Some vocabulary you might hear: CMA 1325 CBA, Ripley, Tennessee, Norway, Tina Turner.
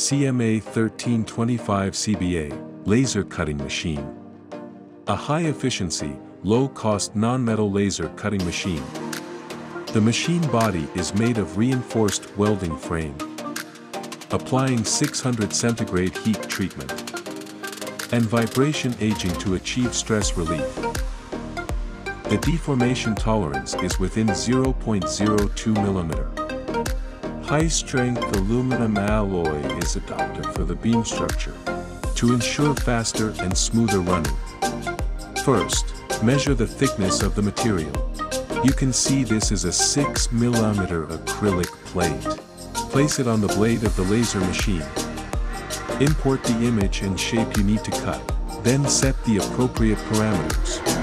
CMA 1325 CBA laser cutting machine. A high-efficiency, low-cost non-metal laser cutting machine. The machine body is made of reinforced welding frame, applying 600 centigrade heat treatment and vibration aging to achieve stress relief. The deformation tolerance is within 0.02 mm. High-strength aluminum alloy is adopted for the beam structure to ensure faster and smoother running. First, measure the thickness of the material. You can see this is a 6 mm acrylic plate. Place it on the blade of the laser machine. Import the image and shape you need to cut, then set the appropriate parameters.